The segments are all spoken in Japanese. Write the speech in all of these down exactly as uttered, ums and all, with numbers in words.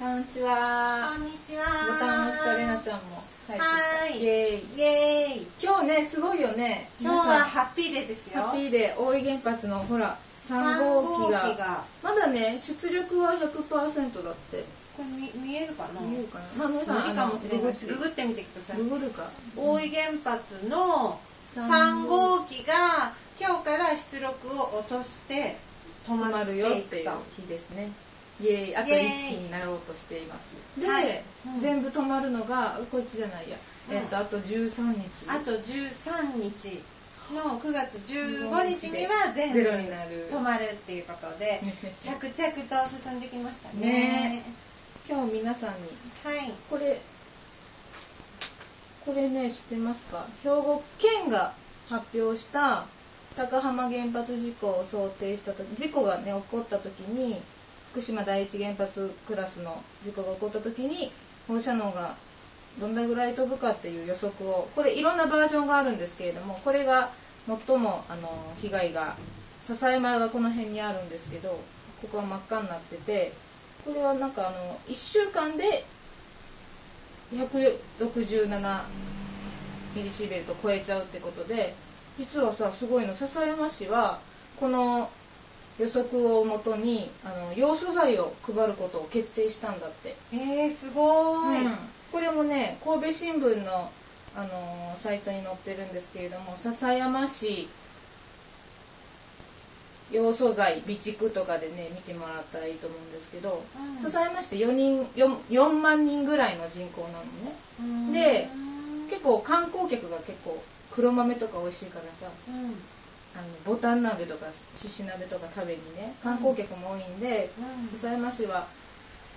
こんにちは。こんにちは。ボタンを押したれなちゃんも帰ってきた。イエーイ。イエーイ。今日ねすごいよね。今日はハッピーデーですよ。ハッピーデー。大井原発のほらさんごうきが、まだね出力は ひゃくパーセント だって。これ見えるかな。見えるかな。まあ皆さんググってみてください。ググるか。大井原発のさんごうきが今日から出力を落として止まるよっていう日ですね。イエーイ。あといっきになろうとしています。で、全部止まるのがこっちじゃないや。えっとあとじゅうさんにち。あとじゅうさんにちのくがつじゅうごにちには全部止まるっていうことで着々と進んできましたね。今日皆さんにこれこれね知ってますか？兵庫県が発表した高浜原発事故を想定したと事故がね起こった時に。福島第一原発クラスの事故が起こった時に放射能がどんなぐらい飛ぶかっていう予測を、これいろんなバージョンがあるんですけれども、これが最もあの被害が笹山がこの辺にあるんですけど、ここは真っ赤になってて、これはなんかあのいっしゅうかんでひゃくろくじゅうななミリシーベルト超えちゃうってことで、実はさすごいの、笹山市はこの予測をもとにあの要素材を配ることを決定したんだって。えー、すごい、うん、これもね神戸新聞の、あのー、サイトに載ってるんですけれども、篠山市要素材備蓄とかでね見てもらったらいいと思うんですけど、うん、篠山市ってよんまんにんぐらいの人口なのね。で結構観光客が結構黒豆とか美味しいからさ、うん、あのボタン鍋とかしし鍋とか食べにね観光客も多いんで、篠山市は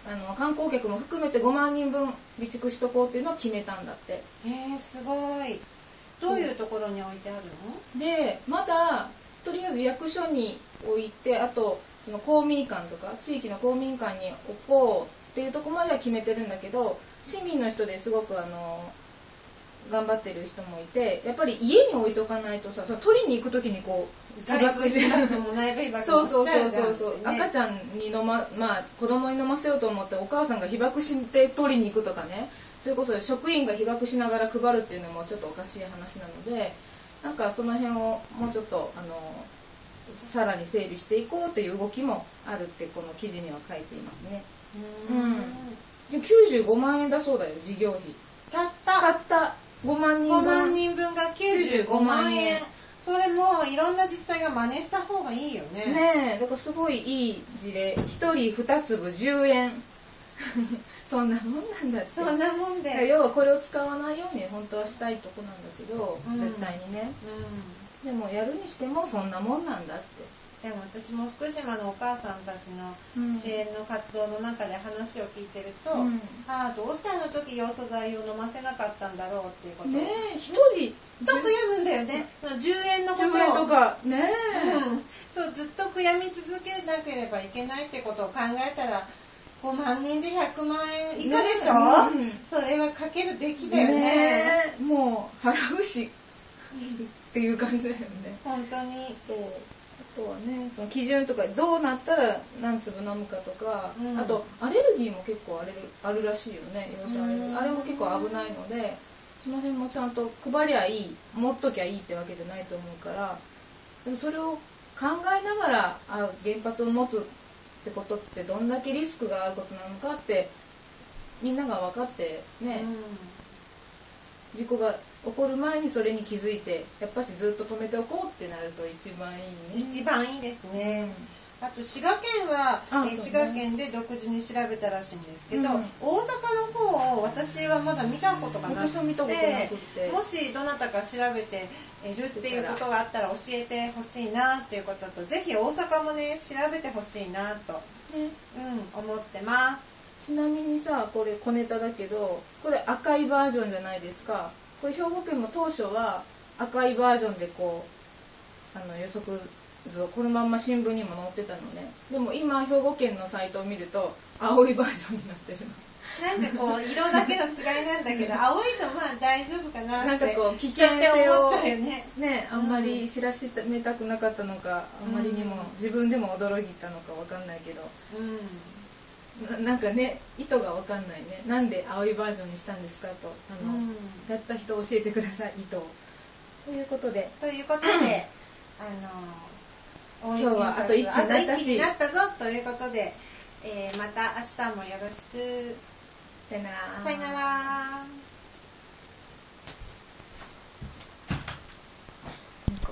あの観光客も含めてごまんにんぶん備蓄しとこうっていうのを決めたんだって。えー、すごい。どういうところに置いてあるの？でまだとりあえず役所に置いて、あとその公民館とか地域の公民館に置こうっていうところまでは決めてるんだけど、市民の人ですごくあの頑張ってる人もいて、やっぱり家に置いとかないとさ、その取りに行く時にこう外部被曝も内部被曝もしちゃうじゃん。そうそうそうそう、ね、赤ちゃんに飲ままあ子供に飲ませようと思ってお母さんが被曝して取りに行くとかね、それこそ職員が被曝しながら配るっていうのもちょっとおかしい話なので、なんかその辺をもうちょっとあのさらに整備していこうっていう動きもあるってこの記事には書いていますね。うん、きゅうじゅうごまんえんだそうだよ事業費。たったたったごまんにんぶんがきゅうじゅうごまんえん。それもいろんな自治体が真似した方がいいよね。ねえ、だからすごいいい事例。ひとりふたつぶじゅうえんそんなもんなんだって。そんなもんで要はこれを使わないように本当はしたいとこなんだけど、うん、絶対にね、うん、でもやるにしてもそんなもんなんだって。でも私も福島のお母さんたちの支援の活動の中で話を聞いてると、うん、ああどうしてあの時要素剤を飲ませなかったんだろうっていうことをね。えひとりずっと悔やむんだよね、じゅうえんのこととかね、うん、そうずっと悔やみ続けなければいけないってことを考えたらごまんにんでひゃくまんえん以下でしょ、うん、それはかけるべきだよ ね, ねもう払うしっていう感じだよね本当にそう。あとはね、その基準とかどうなったら何粒飲むかとか、うん、あとアレルギーも結構あれあるらしいよね、要するにあれも結構危ないので、その辺もちゃんと配りゃいい、持っときゃいいってわけじゃないと思うから、でもそれを考えながらあ原発を持つってことってどんだけリスクがあることなのかってみんなが分かってね、うん、事故が起こる前にそれに気づいて、やっぱしずっと止めておこうってなると一番いいね。一番いいですね。あと滋賀県は、ね、滋賀県で独自に調べたらしいんですけど、うん、大阪の方を私はまだ見たことがなくて、もしどなたか調べているっていうことがあったら教えてほしいなっていうことと、ぜひ大阪もね調べてほしいなと、ね、うん、思ってます。ちなみにさ、これ小ネタだけど、これ赤いバージョンじゃないですか。これ兵庫県も当初は赤いバージョンでこうあの予測図をこのまんま新聞にも載ってたのね。でも今兵庫県のサイトを見ると青いバージョンになってるなんかこう色だけの違いなんだけど青いとまあ大丈夫かなってなんかこう危険性をね、ね、あんまり知らしめたくなかったのか、あんまりにも自分でも驚いたのか分かんないけど、うん、なんかね、意図が分かんないね。なんで青いバージョンにしたんですかと、あの、うん、やった人教えてください、意図を。ということでということであの今日はあと一気になったし、あと一気になったぞということで、えー、また明日もよろしく。さよなら。さよなら。